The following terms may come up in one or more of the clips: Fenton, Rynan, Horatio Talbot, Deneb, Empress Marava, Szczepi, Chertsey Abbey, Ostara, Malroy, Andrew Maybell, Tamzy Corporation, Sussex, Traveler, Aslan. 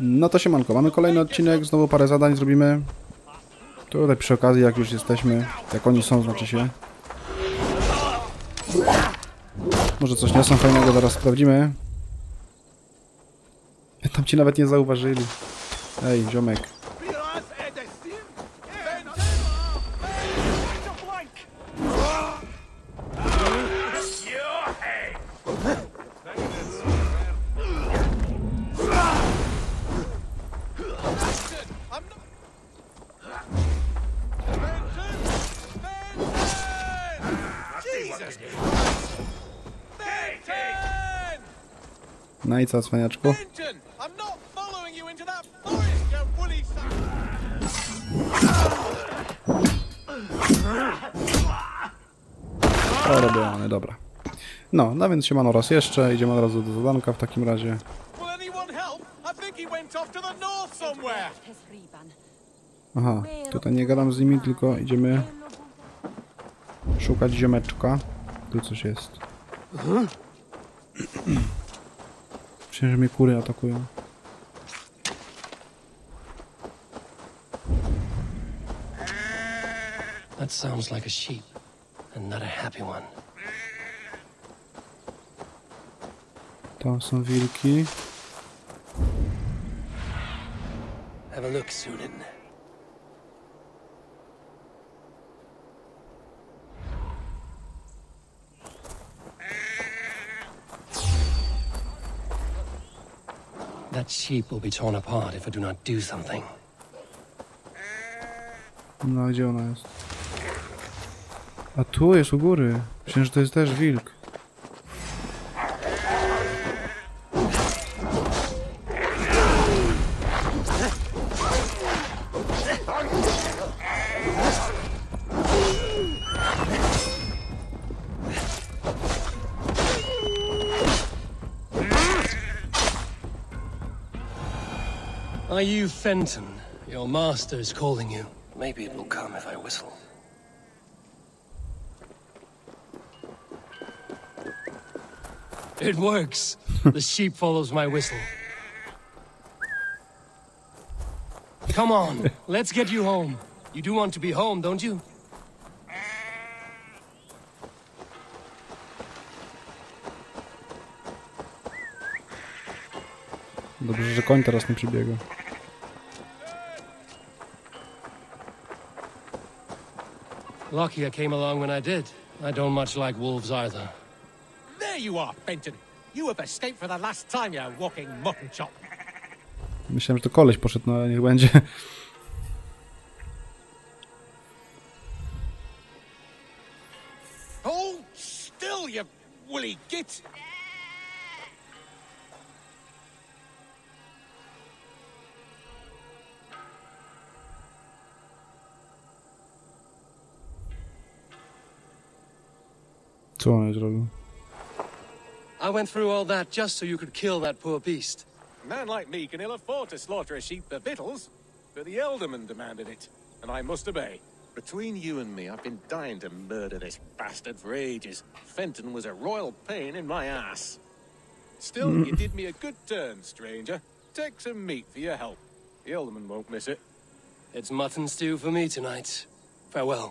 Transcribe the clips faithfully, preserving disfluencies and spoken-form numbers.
No to siemanko, mamy kolejny odcinek, znowu parę zadań zrobimy. Tutaj przy okazji, jak już jesteśmy, jak oni są, znaczy się. Może coś niosą fajnego, zaraz sprawdzimy. Tam ci nawet nie zauważyli. Ej, ziomek. No i co, cwaniaczku? To robione, dobra. No, no więc siemano raz jeszcze, idziemy od razu do zadanka w takim razie. Aha, tutaj nie gadam z nimi, tylko idziemy szukać ziomeczka. Tu coś jest. Myślę, że mnie kury atakują. That sounds like a sheep and not a happy one. Tam są wilki. Have a look, Sunan. That sheep will be torn apart if I do not do something. No, gdzie ona jest? A tu jest u góry. Myślę, że to jest też wilk. Are you Fenton? Your master is calling you. Maybe it will come if I whistle. It works. The sheep follows my whistle. Come on, let's get you home. You do want to be home, don't you? Dobrze, że koń teraz nie przybiega. Lucky I came along when I did. I don't much like wolves either. There you are, Fenton. You have escaped for the last time, you walking mutton chop. Myślałem, że to koleś poszedł, no ale niech będzie. Hold still, you woolly git. Co on zrobił? I went through all that just so you could kill that poor beast. A man like me can ill afford to slaughter a sheep for victuals, but the Elderman demanded it, and I must obey. Between you and me, I've been dying to murder this bastard for ages. Fenton was a royal pain in my ass. Still, you did me a good turn, stranger. Take some meat for your help. The Elderman won't miss it. It's mutton stew for me tonight. Farewell.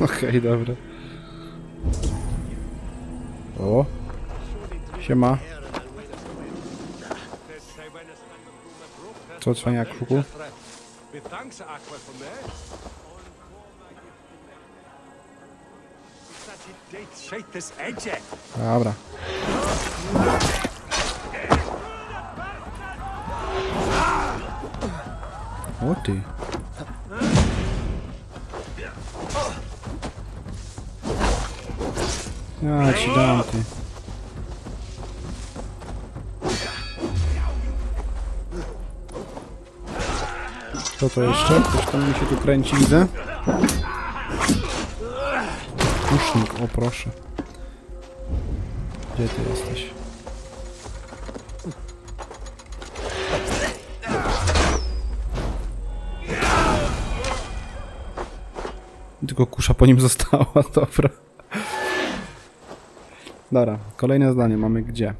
Okej, dobra. O, siema. Co, cwania kruku? Dobra. O ty. Ja ci dam, ty. Co to jeszcze? Ktoś tam mi się tu kręci, widzę. Usznik, o proszę. Gdzie ty jesteś? Tylko kusza po nim została, dobra. Dobra, kolejne zdanie mamy gdzie?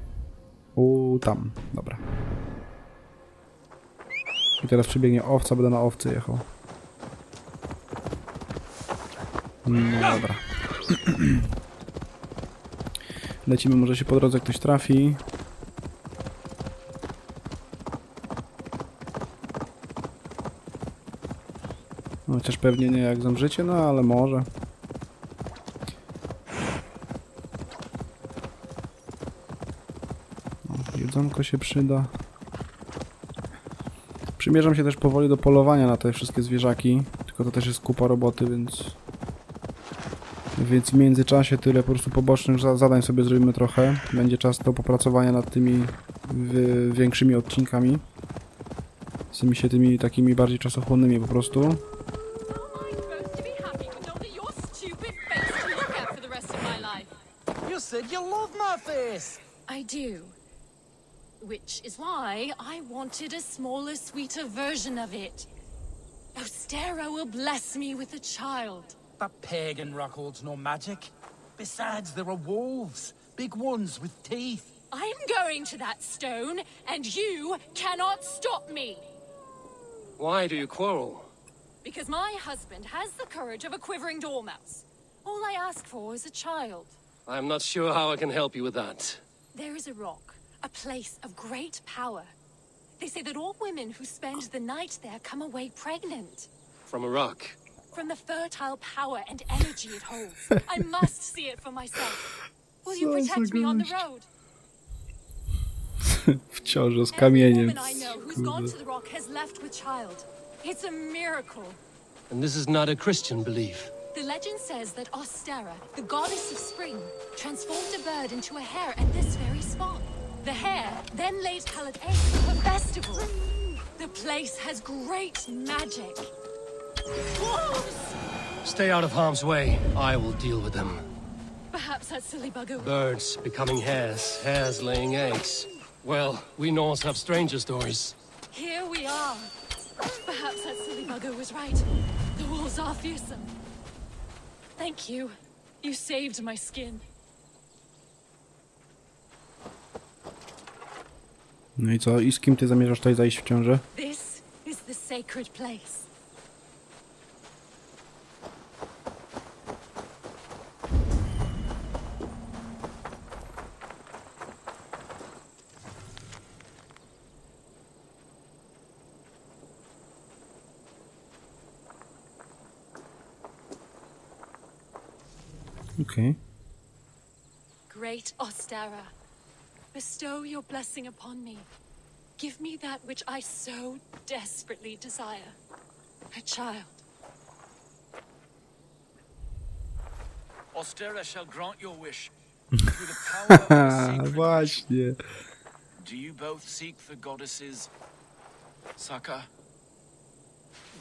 U tam, dobra. I teraz przybiegnie owca, będę na owcy jechał. No dobra. Lecimy, może się po drodze ktoś trafi. No, chociaż pewnie nie jak zemrzycie, no ale może. No, jedzonko się przyda. Przymierzam się też powoli do polowania na te wszystkie zwierzaki. Tylko to też jest kupa roboty, więc... Więc w międzyczasie tyle po prostu pobocznych zadań sobie zrobimy trochę. Będzie czas do popracowania nad tymi większymi odcinkami. Z tymi się tymi takimi bardziej czasochłonnymi po prostu. Which is why I wanted a smaller, sweeter version of it. Ostara will bless me with a child. That pagan rock holds no magic. Besides, there are wolves, big ones with teeth. I'm going to that stone, and you cannot stop me. Why do you quarrel? Because my husband has the courage of a quivering dormouse. All I ask for is a child. I'm not sure how I can help you with that. There is a rock. A place of great power. They say that all women who spend the night there come away pregnant. From a rock? From the fertile power and energy it holds. I must see it for myself. Will you protect me on the road? W ciąży z kamieniem. I know who's gone to the rock has left with child. It's a miracle. And this is not a Christian belief. The legend says that Ostara, the goddess of spring, transformed a bird into a hare at this very spot. The hare then laid colored eggs for festival. The place has great magic. Wolves! Stay out of harm's way. I will deal with them. Perhaps that silly bugger... Birds becoming hares, hares laying eggs. Well, we Norse have stranger stories. Here we are. Perhaps that silly bugger was right. The wolves are fearsome. Thank you. You saved my skin. No i co? I z kim ty zamierzasz tutaj zajść w ciążę? This is the sacred place. Okay. Great Ostara. Bestow your blessing upon me. Give me that which I so desperately desire. A child. Ostara shall grant your wish. Through the power of the Właśnie. Do you both seek the goddesses? Saka?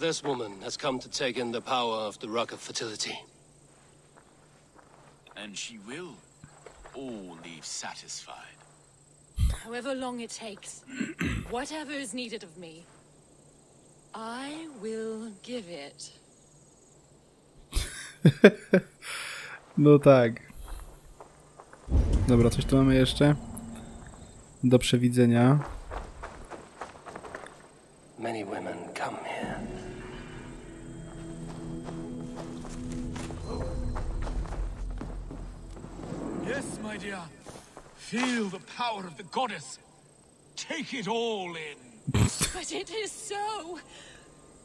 This woman has come to take in the power of the rock of fertility. And she will. All leave satisfied. However long it takes, whatever is needed of me, I will give it. No tak. Dobra, coś tu mamy jeszcze do przewidzenia. Many women come here. Yes, my dear. Feel the power of the goddess. Take it all in. But it is so.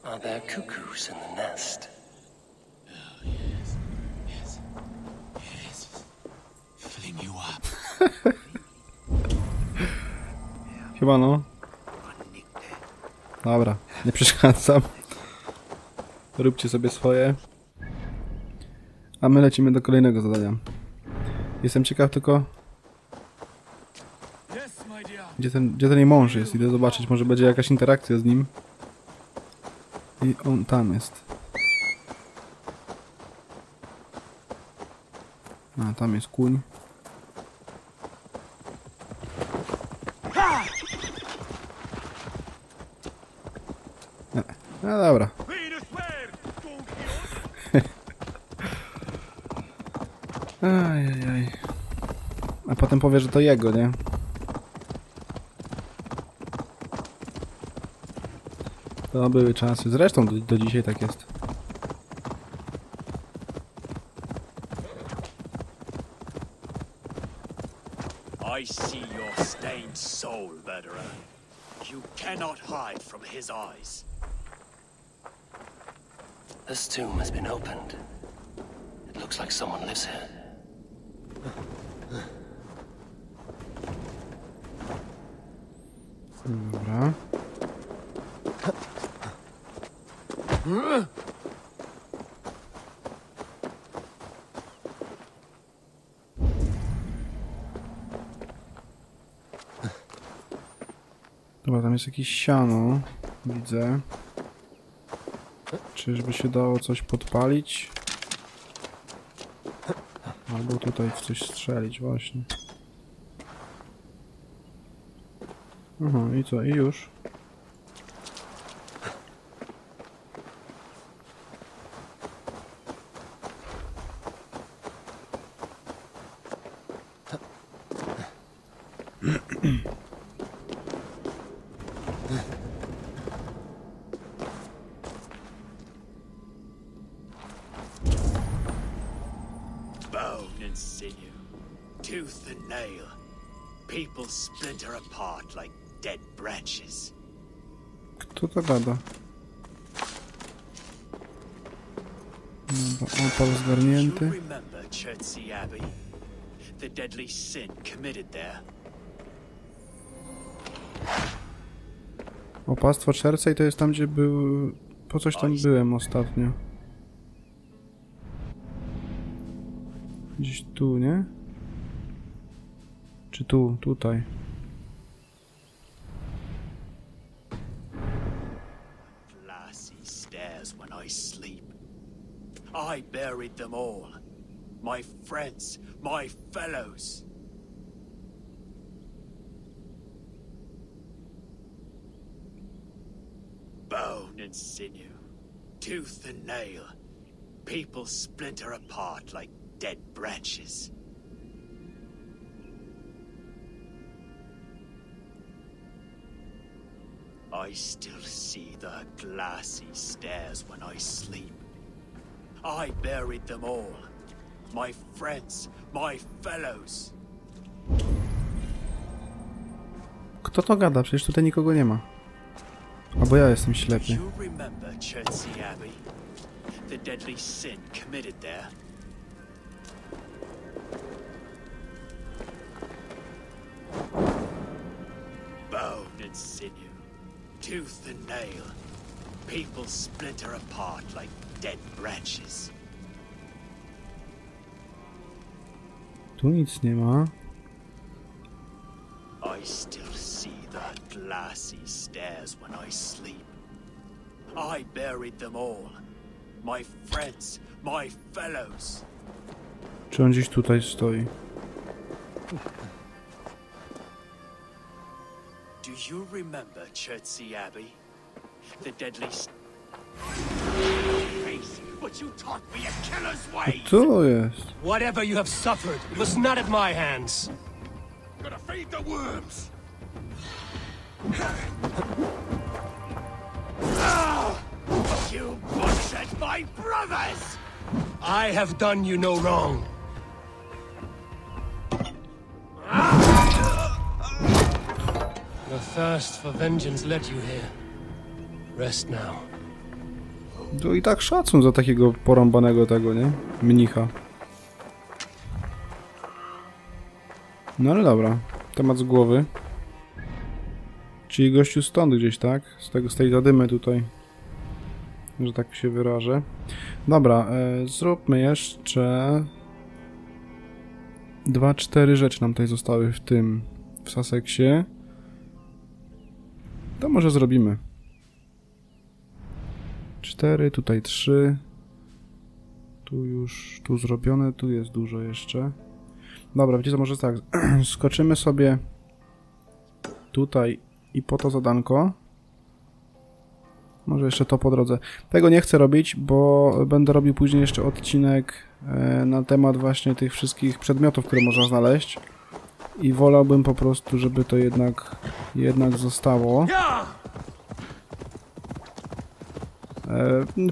Are there cuckoos in the nest? Oh, yes. Yes. Yes. Filling you up. Chyba no. Dobra, nie przeszkadzam. Róbcie sobie swoje. A my lecimy do kolejnego zadania. Jestem ciekaw tylko... Gdzie ten, gdzie ten jej mąż jest? Idę zobaczyć, może będzie jakaś interakcja z nim. I on tam jest. A, tam jest kuń. No, no dobra. Ajajaj. A potem powie, że to jego, nie? To były czasy. Zresztą do, do dzisiaj tak jest. I see your stained soul, veteran. You cannot hide from his eyes. This tomb has been opened. It looks like someone lives here. Dobra. Dobra, tam jest jakieś siano, widzę. Czyżby się dało coś podpalić? Albo tutaj w coś strzelić, właśnie. Aha, i co? I już. Kto to gada? No, opał zgarnięty. Chertsey Abbey? The deadly sin committed there. Opactwo Chertsey to jest tam, gdzie był... Po coś tam byłem ostatnio. Gdzieś tu, nie? Czy tu? Tutaj. I buried them all. My friends, my fellows. Bone and sinew, tooth and nail. People splinter apart like dead branches. I still see the glassy stairs when I sleep. I buried them all. My friends, my fellows. Kto to gada? Przecież tutaj nikogo nie ma. Albo ja jestem ślepy. Bone and sinew, tooth and nail. People splinter apart like dead branches. Tu nic nie ma. I still see the glassy stairs when I sleep. I buried them all. My friends, my fellows. Czy on gdzieś tutaj stoi? Do you remember Chertsey Abbey? The deadly what you taught me a killer's way. Co jest? Whatever you have suffered was not at my hands. Gotta feed the worms. You butchered my brothers. I have done you no wrong. Your thirst for vengeance led you here. Rest now. No i tak szacun za takiego porąbanego tego, nie? Mnicha. No ale dobra. Temat z głowy. Czyli gościu stąd gdzieś, tak? Z tego, z tej zadymy tutaj. Że tak się wyrażę. Dobra, e, zróbmy jeszcze... Dwa, cztery rzeczy nam tutaj zostały w tym... w Sussexie. To może zrobimy. cztery, tutaj trzy. Tu już, tu zrobione, tu jest dużo jeszcze. Dobra, wiecie co, może tak, skoczymy sobie tutaj i po to zadanko. Może jeszcze to po drodze. Tego nie chcę robić, bo będę robił później jeszcze odcinek na temat właśnie tych wszystkich przedmiotów, które można znaleźć. I wolałbym po prostu, żeby to jednak, jednak zostało.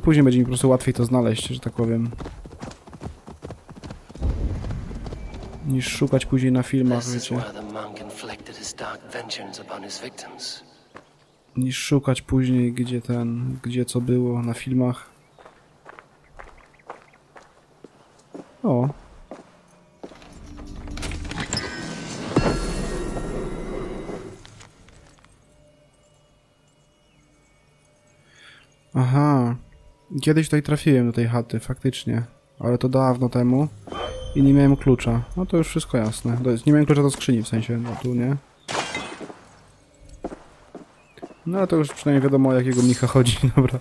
Później będzie mi po prostu łatwiej to znaleźć, że tak powiem. Niż szukać później na filmach, wiecie. Niż szukać później, gdzie ten, gdzie co było na filmach. O. Aha. Kiedyś tutaj trafiłem do tej chaty, faktycznie. Ale to dawno temu. I nie miałem klucza. No to już wszystko jasne. Nie miałem klucza do skrzyni, w sensie, no tu nie. No ale to już przynajmniej wiadomo, o jakiego mnicha chodzi, dobra.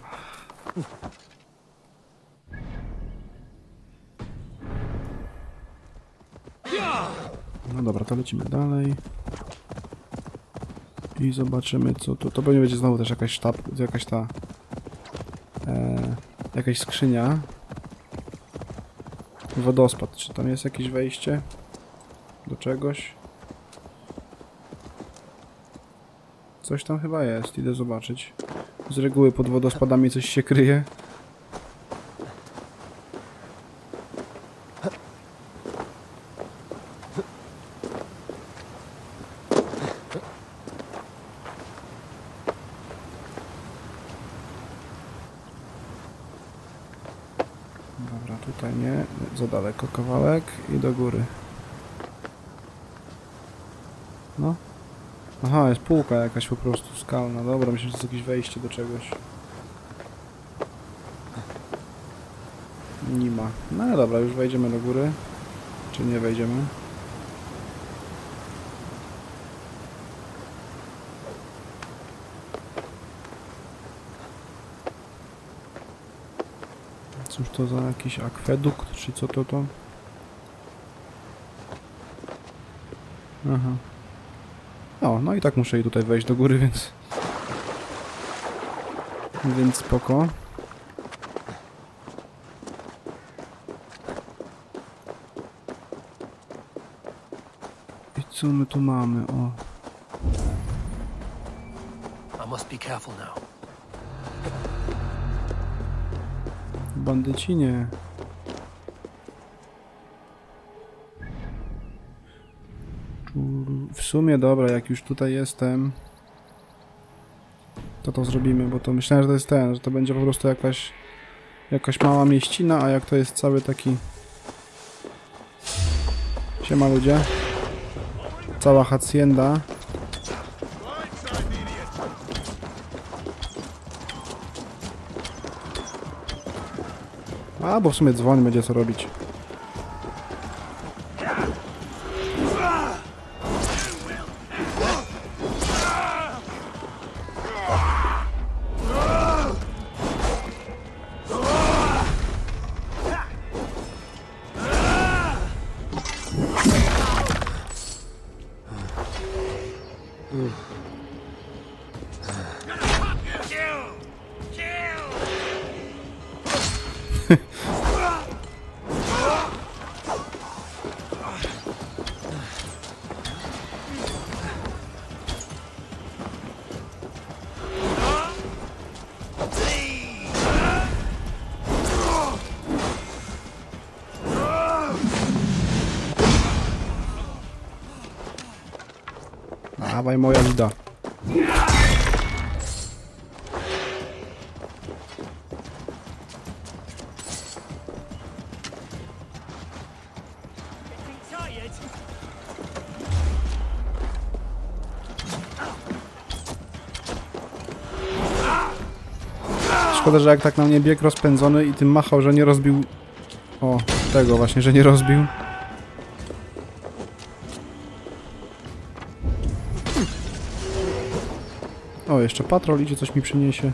No dobra, to lecimy dalej. I zobaczymy, co tu... To pewnie będzie znowu też jakaś sztab... Jakaś ta... E, jakaś skrzynia. Wodospad. Czy tam jest jakieś wejście? Do czegoś? Coś tam chyba jest. Idę zobaczyć. Z reguły pod wodospadami coś się kryje. Dobra, tutaj nie. Za daleko kawałek i do góry. No. Aha, jest półka jakaś po prostu skalna. Dobra, myślę, że jest jakieś wejście do czegoś. Nie ma. No dobra, już wejdziemy do góry. Czy nie wejdziemy? Cóż to za jakiś akwedukt, czy co to to? Aha. O, no i tak muszę i tutaj wejść do góry, więc... Więc spoko. I co my tu mamy? O. Bandycinie. W sumie dobra, jak już tutaj jestem, to to zrobimy, bo to myślałem, że to jest ten, że to będzie po prostu jakaś jakaś mała mieścina, a jak to jest cały taki... Siema ludzie. Cała hacienda. A, bo w sumie dzwoń będzie co robić. Dawaj, moja lida. Szkoda, że jak tak na mnie bieg rozpędzony i tym machał, że nie rozbił... O, tego właśnie, że nie rozbił. O, jeszcze patrol idzie, coś mi przyniesie.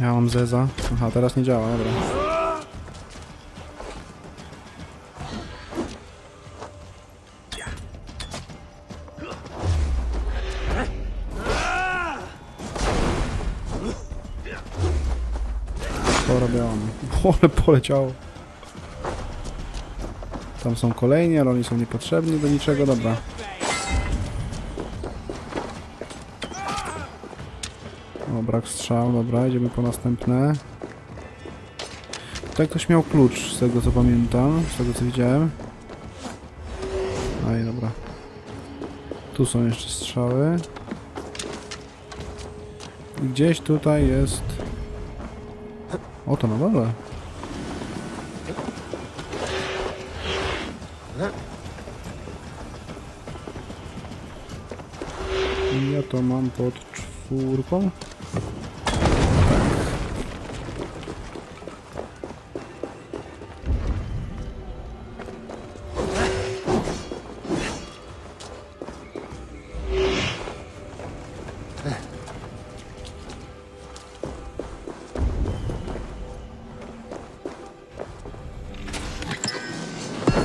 Ja mam zeza. Aha, teraz nie działa, dobra. Spadamy. Ole, poleciało. Tam są kolejni, ale oni są niepotrzebni do niczego. Dobra. O, brak strzał. Dobra, idziemy po następne. Tutaj ktoś miał klucz, z tego co pamiętam, z tego co widziałem. Aj, dobra. Tu są jeszcze strzały. I gdzieś tutaj jest... O, to na dole. I ja to mam pod czwórką.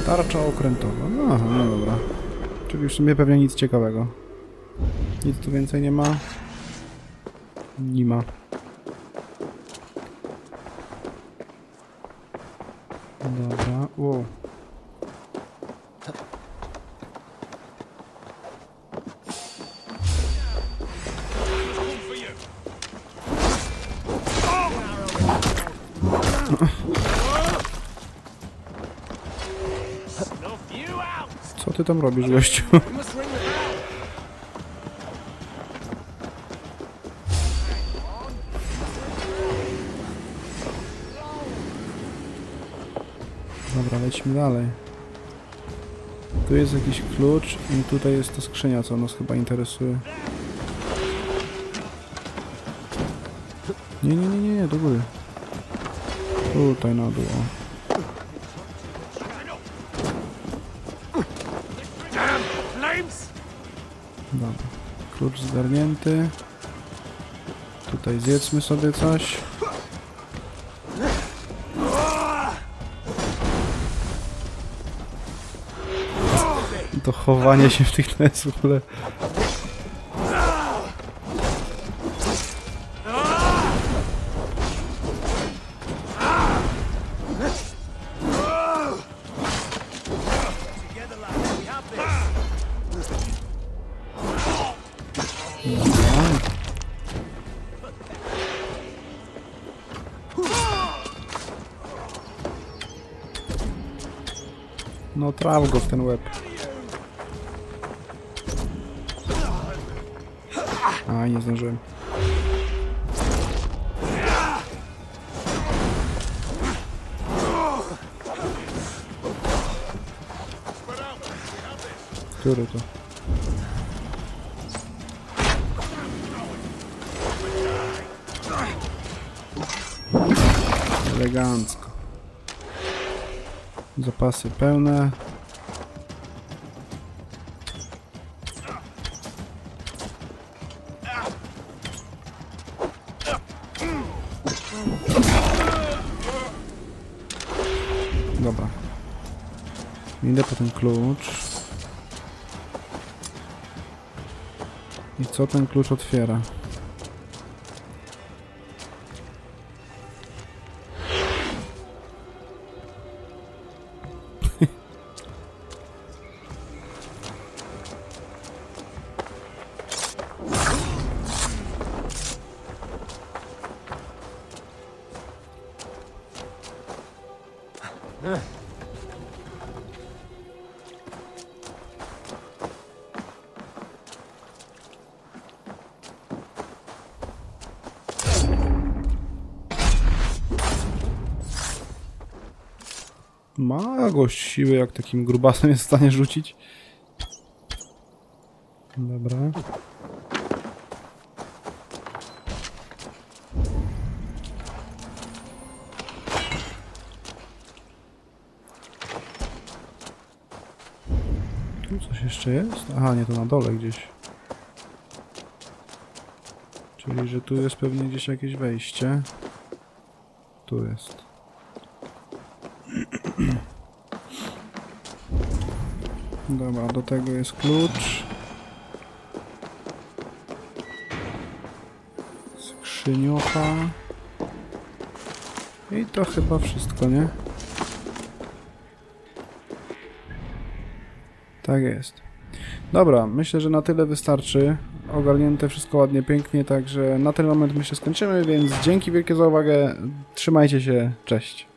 Tarcza okrętowa. No, aha, no dobra. Czyli w sumie pewnie nic ciekawego. Nic tu więcej nie ma. Nie ma. Dobra. Wow. Co ty tam robisz, gościu? Dobra, lećmy dalej. Tu jest jakiś klucz i tutaj jest ta skrzynia, co nas chyba interesuje. Nie, nie, nie, nie, nie, do góry. Tutaj na dół. Dobra, klucz zgarnięty. Tutaj zjedzmy sobie coś. To chowanie się w tych tnęcach w ogóle. No traf go w ten łeb. A, nie zdążyłem. Który to? Elegancko. Zapasy pełne. Dobra. Idę po ten klucz. I co ten klucz otwiera? Ma gość siły, jak takim grubasem jest w stanie rzucić. Dobra. Tu coś jeszcze jest? Aha, nie, to na dole gdzieś. Czyli, że tu jest pewnie gdzieś jakieś wejście. Tu jest. Dobra, do tego jest klucz. Skrzyniocha. I to chyba wszystko, nie? Tak jest. Dobra, myślę, że na tyle wystarczy. Ogarnięte wszystko ładnie, pięknie, także na ten moment my się skończymy, więc dzięki wielkie za uwagę. Trzymajcie się, cześć.